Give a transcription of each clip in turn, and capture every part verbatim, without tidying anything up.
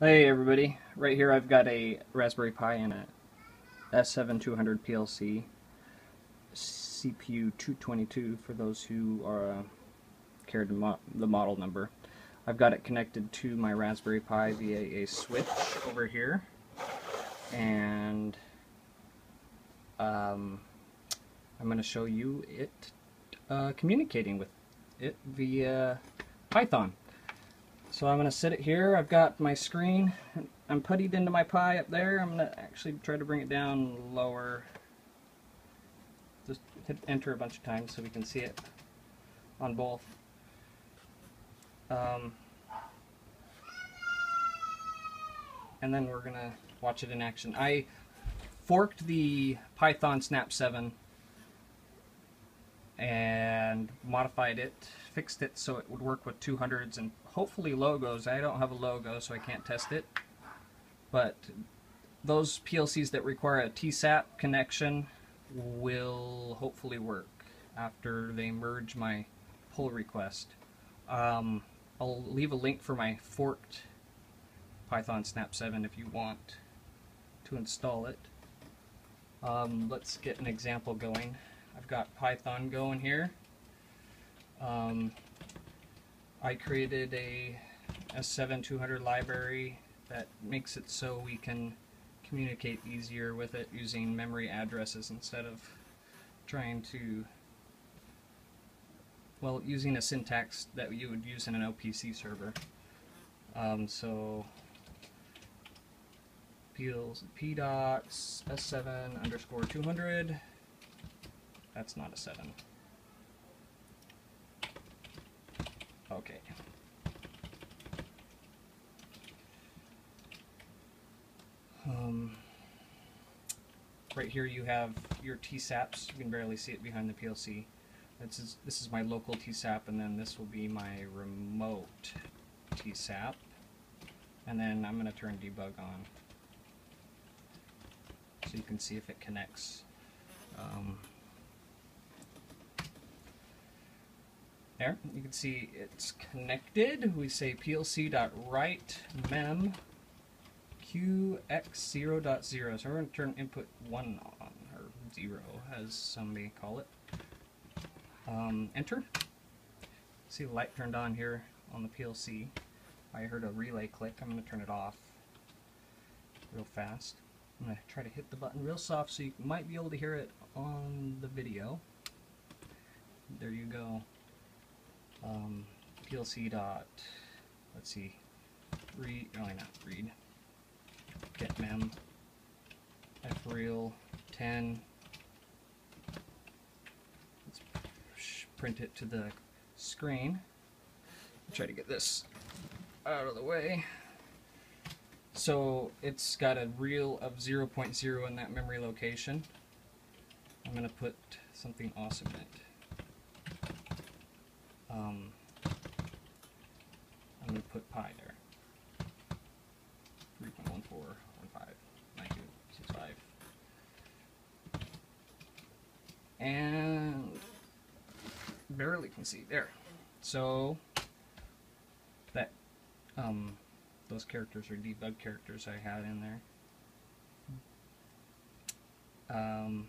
Hey everybody, right here I've got a Raspberry Pi and a S seven two hundred P L C, C P U two twenty-two for those who are uh, care to mo the model number. I've got it connected to my Raspberry Pi via a switch over here, and um, I'm going to show you it uh, communicating with it via Python. So I'm going to set it here. I've got my screen. I'm puttied into my Pi up there. I'm going to actually try to bring it down lower. Just hit enter a bunch of times so we can see it on both. Um, and then we're going to watch it in action. I forked the python snap seven and modified it, fixed it so it would work with two hundreds and hopefully logos. I don't have a logo so I can't test it, but those P L Cs that require a T SAP connection will hopefully work after they merge my pull request. Um, I'll leave a link for my forked python snap seven if you want to install it. Um, let's get an example going. I've got Python going here. Um, I created a S seven two hundred library that makes it so we can communicate easier with it using memory addresses instead of trying to, well, using a syntax that you would use in an O P C server. Um, so pdocs S seven underscore two hundred. That's not a seven. Okay. Um, right here you have your T SAPs. You can barely see it behind the P L C. This is, this is my local T SAP, and then this will be my remote T SAP. And then I'm going to turn debug on so you can see if it connects. Um, There, you can see it's connected. We say P L C.write mem Q X zero dot zero. So we're going to turn input one on, or zero, as some may call it. Um, enter. See the light turned on here on the P L C. I heard a relay click. I'm going to turn it off real fast. I'm going to try to hit the button real soft so you might be able to hear it on the video. There you go. Um, P L C dot, let's see, read, really not read, get mem, freal ten, let's print it to the screen, try to get this out of the way. So it's got a reel of zero point zero in that memory location. I'm going to put something awesome in it. Um, I'm going to put pi there, three point one four one five nine two six five, and barely can see, there. So that, um, those characters are debug characters I had in there. Um,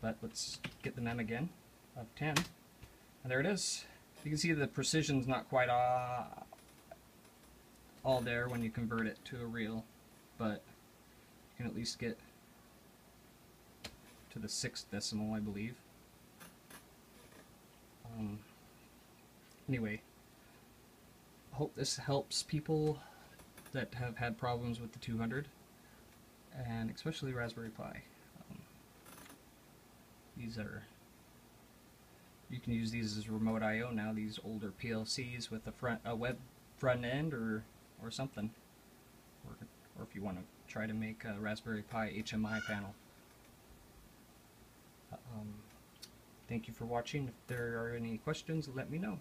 but let's get the mem again of ten. And there it is. You can see the precision's not quite uh, all there when you convert it to a reel, but you can at least get to the sixth decimal, I believe. Um, anyway, I hope this helps people that have had problems with the two hundred, and especially Raspberry Pi. Um, these are... You can use these as remote I O now, these older P L Cs with a front a web front end or or something, or, or if you want to try to make a Raspberry Pi H M I panel. Um, thank you for watching. If there are any questions, let me know.